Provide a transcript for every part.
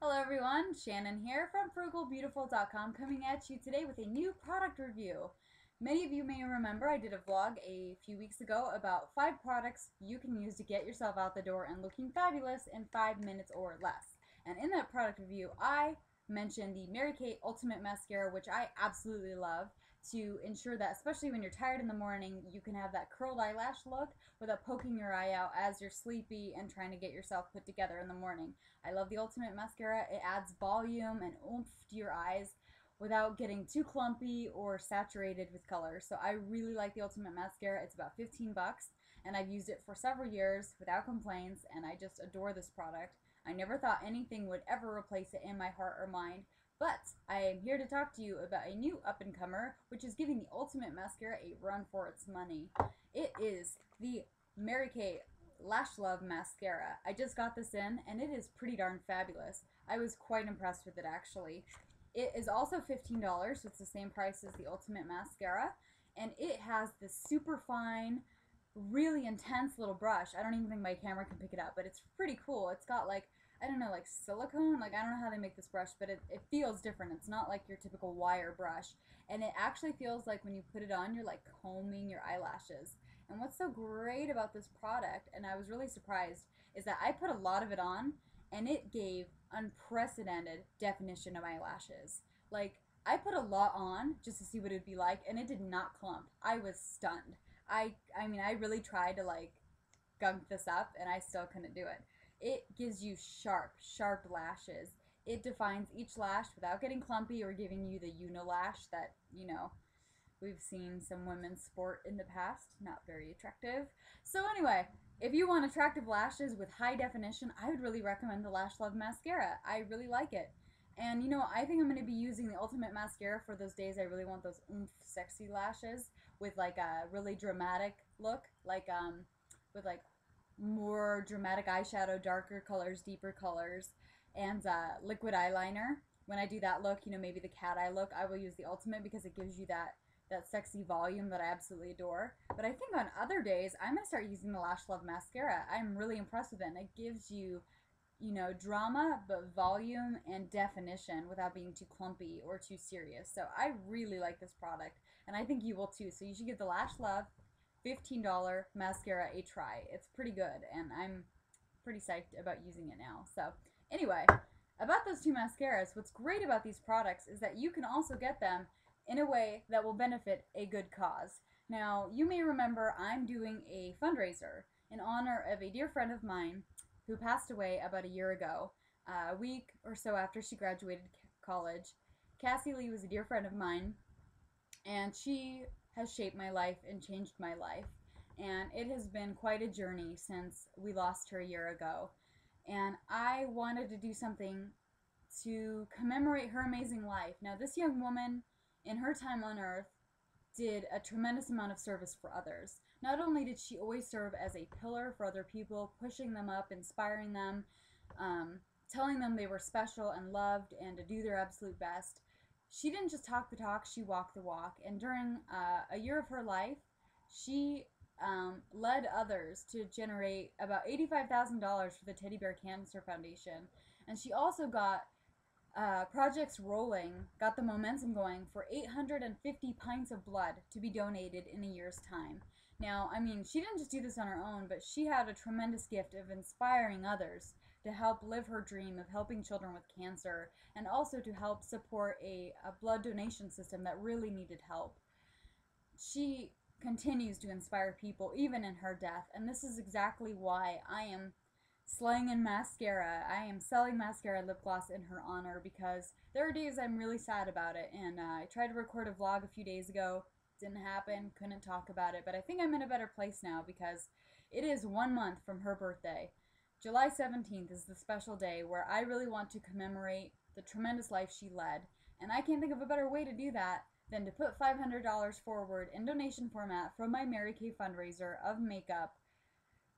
Hello everyone, Shannon here from frugalbeautiful.com coming at you today with a new product review. Many of you may remember I did a vlog a few weeks ago about 5 products you can use to get yourself out the door and looking fabulous in 5 minutes or less. And in that product review I mentioned the Mary Kay Ultimate Mascara, which I absolutely love to ensure that, especially when you're tired in the morning, you can have that curled eyelash look without poking your eye out as you're sleepy and trying to get yourself put together in the morning. I love the Ultimate Mascara. It adds volume and oomph to your eyes without getting too clumpy or saturated with color. So I really like the Ultimate Mascara. It's about 15 bucks and I've used it for several years without complaints, and I just adore this product. I never thought anything would ever replace it in my heart or mind, but I am here to talk to you about a new up-and-comer, which is giving the Ultimate Mascara a run for its money. It is the Mary Kay Lash Love Mascara. I just got this in, and it is pretty darn fabulous. I was quite impressed with it, actually. It is also $15, so it's the same price as the Ultimate Mascara, and it has this super fine, really intense little brush. I don't even think my camera can pick it up, but it's pretty cool. It's got like, I don't know, like silicone, like I don't know how they make this brush, but it feels different. It's not like your typical wire brush, and it actually feels like when you put it on, you're like combing your eyelashes. And what's so great about this product, and I was really surprised, is that I put a lot of it on and it gave unprecedented definition of eyelashes. Like, I put a lot on just to see what it would be like, and it did not clump. I was stunned. I mean, I really tried to like gunk this up and I still couldn't do it. It gives you sharp, sharp lashes. It defines each lash without getting clumpy or giving you the unilash that, you know, we've seen some women sport in the past. Not very attractive. So anyway, if you want attractive lashes with high definition, I would really recommend the Lash Love Mascara. I really like it. And you know, I think I'm going to be using the Ultimate Mascara for those days I really want those oomph sexy lashes with like a really dramatic look, like with like more dramatic eyeshadow, darker colors, deeper colors, and liquid eyeliner. When I do that look, you know, maybe the cat eye look, I will use the Ultimate because it gives you that sexy volume that I absolutely adore. But I think on other days, I'm going to start using the Lash Love Mascara. I'm really impressed with it, and it gives you, you know, drama, but volume and definition without being too clumpy or too serious. So I really like this product, and I think you will too. So you should give the Lash Love $15 mascara a try. It's pretty good, and I'm pretty psyched about using it now. So anyway, about those two mascaras, what's great about these products is that you can also get them in a way that will benefit a good cause. Now, you may remember I'm doing a fundraiser in honor of a dear friend of mine who passed away about a year ago. A week or so after she graduated college, Cassie Lee was a dear friend of mine, and she has shaped my life and changed my life. And it has been quite a journey since we lost her a year ago. And I wanted to do something to commemorate her amazing life. Now, this young woman, in her time on earth, did a tremendous amount of service for others. Not only did she always serve as a pillar for other people, pushing them up, inspiring them, telling them they were special and loved and to do their absolute best, she didn't just talk the talk, she walked the walk. And during a year of her life, she led others to generate about $85,000 for the Teddy Bear Cancer Foundation. And she also got projects rolling, got the momentum going for 850 pints of blood to be donated in a year's time. Now, I mean, she didn't just do this on her own, but she had a tremendous gift of inspiring others to help live her dream of helping children with cancer, and also to help support a blood donation system that really needed help. She continues to inspire people even in her death, and this is exactly why I am slaying in mascara. I am selling mascara lip gloss in her honor, because there are days I'm really sad about it, and I tried to record a vlog a few days ago. Didn't happen, couldn't talk about it, but I think I'm in a better place now because it is 1 month from her birthday. July 17th is the special day where I really want to commemorate the tremendous life she led, and I can't think of a better way to do that than to put $500 forward in donation format from my Mary Kay fundraiser of makeup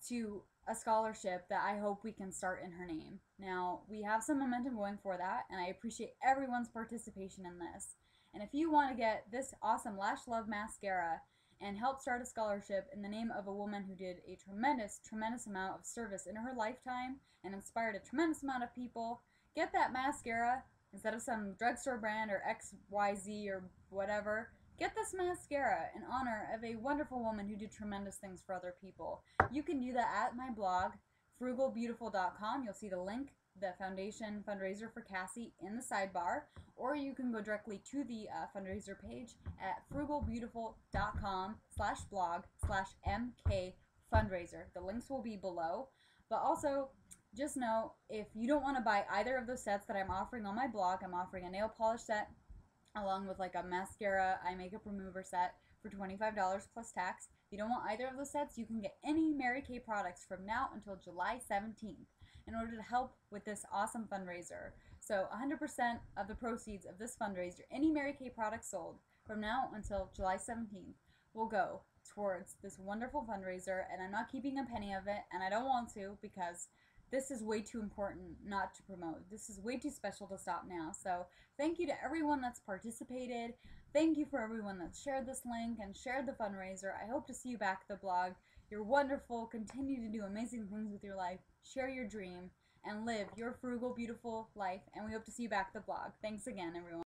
to a scholarship that I hope we can start in her name. Now, we have some momentum going for that, and I appreciate everyone's participation in this. And if you want to get this awesome Lash Love Mascara and help start a scholarship in the name of a woman who did a tremendous, tremendous amount of service in her lifetime and inspired a tremendous amount of people, Get that mascara instead of some drugstore brand or XYZ or whatever. Get this mascara in honor of a wonderful woman who did tremendous things for other people. You can do that at my blog, frugalbeautiful.com. You'll see the link, the foundation fundraiser for Cassie, in the sidebar, or you can go directly to the fundraiser page at frugalbeautiful.com/blog/mkfundraiser. The links will be below, but also just know, if you don't want to buy either of those sets that I'm offering on my blog, I'm offering a nail polish set along with like a mascara, eye makeup remover set for $25 plus tax. If you don't want either of those sets, you can get any Mary Kay products from now until July 17th in order to help with this awesome fundraiser. So 100% of the proceeds of this fundraiser, any Mary Kay products sold from now until July 17th, will go towards this wonderful fundraiser, and I'm not keeping a penny of it, and I don't want to, because this is way too important not to promote. This is way too special to stop now. So thank you to everyone that's participated. Thank you for everyone that shared this link and shared the fundraiser. I hope to see you back at the blog. You're wonderful. Continue to do amazing things with your life. Share your dream and live your frugal, beautiful life. And we hope to see you back at the blog. Thanks again, everyone.